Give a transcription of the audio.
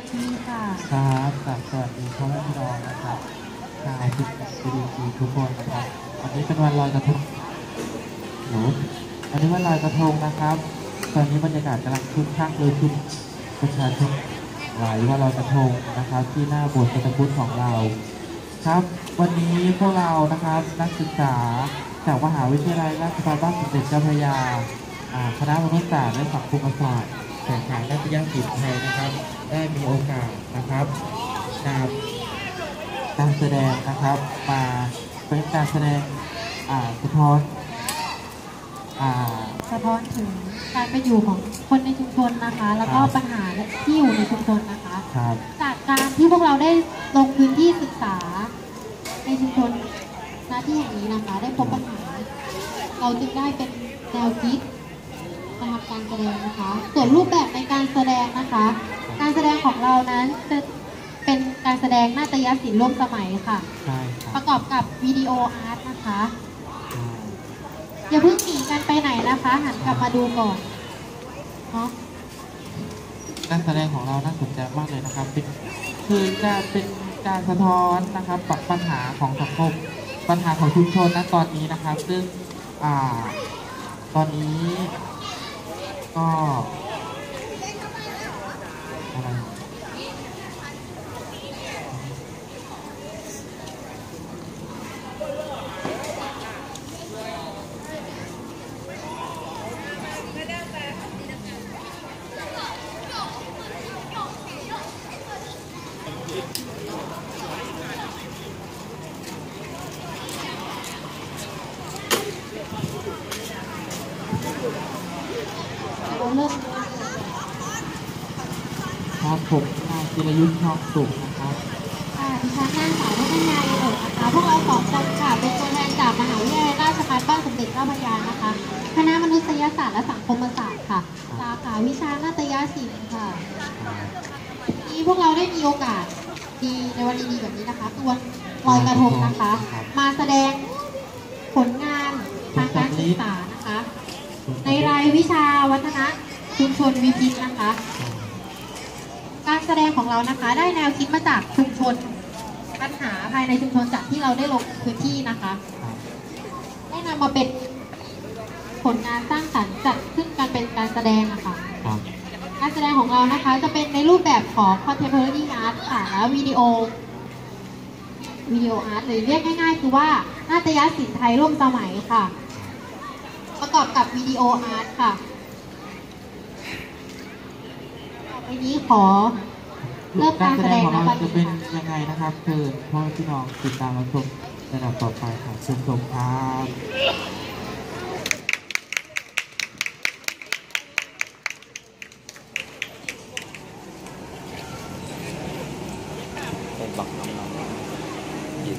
วัสดีค่ะครับสวัสดีพ่อแม่พี่น้องนะครับชาวพิจิตรทุกคนนะครับวันนี้เป็นวันลอยกระทงหนูวันนี้วันลอยกระทงนะครับตอนนี้บรรยากาศกำลังคึกคักเลยทุกประชาชนหลายว่าลอยกระทงนะครับที่หน้าโบสถ์พระพุทธของเราครับวันนี้พวกเรานะครับนักศึกษาจากมหาวิทยาลัยราชภัฏบ้านสมเด็จเจ้าพระยาคณะมนุษยศาสตร์และสังคมศาสตร์สาขานักวิทยาศาสตร์ไทยนะครับได้มีโอกาสนะครับนำการแสดงนะครับมาเป็นการแสดงสะท้อนถึงการเป็นอยู่ของคนในชุมชนนะคะแล้วก็ปัญหาที่อยู่ในชุมชนนะคะจากการที่พวกเราได้ลงพื้นที่ศึกษาในชุมชนหน้าที่อย่างนี้นะคะได้พบปัญหาเราจึงได้เป็นแนวคิดสำหรับการแสดงนะคะส่วนรูปแบบในการแสดงนะคะการแสดงของเรานั้นจะเป็นการแสดงนาฏยศิลป์ร่วมสมัยค่ะประกอบกับวิดีโออาร์ตนะคะอย่าเพิ่งหนีกันไปไหนนะคะหันกลับมาดูก่อนเนาะการแสดงของเราน่าสนใจมากเลยนะครับคือจะเป็นการสะท้อนนะครับปัญหาของสังคมปัญหาของชุมชนณตอนนี้นะครับซึ่งตอนนี้ก็ครับผมนายจิรยุทธ์ทองสุขนะครับดิฉันนางสาววัฒนยา อินทร์นะคะพวกเราสองคนค่ะเป็นตัวแทนจากมหาวิทยาลัยราชภัฏบ้านสมเด็จเจ้าพระยานะคะคณะมนุษยศาสตร์และสังคมศาสตร์ค่ะสาขาวิชานาฏยศิลป์ค่ะที่พวกเราได้มีโอกาสดีในวันดีๆแบบนี้นะคะตัวลอยกระทงนะคะมาแสดงผลงานทางการศึกษานะคะในรายวิชาวัฒนชุมชนวิจิตรนะคะการแสดงของเรานะคะได้แนวคิดมาจากชุมชนปัญหาภายในชุมชนจากที่เราได้ลงพื้นที่นะคะได้นำมาเป็นผลงานสร้างสรรค์จัดขึ้นการเป็นการแสดงนะคะการแสดงของเรานะคะจะเป็นในรูปแบบของ Contemporary Art ค่ะและวิดีโออาร์ตหรือเรียกง่ายๆคือว่านาฏยศิลป์ไทยร่วมสมัยค่ะประกอบกับวิดีโออาร์ตค่ะอันนี้ขอเริ่มการแสดงของเราจะเป็นยังไงนะครับคือพ่อพี่น้องติดตามรับชมระดับต่อไปค่ะชมชมครับเป็นบักน้องๆยิน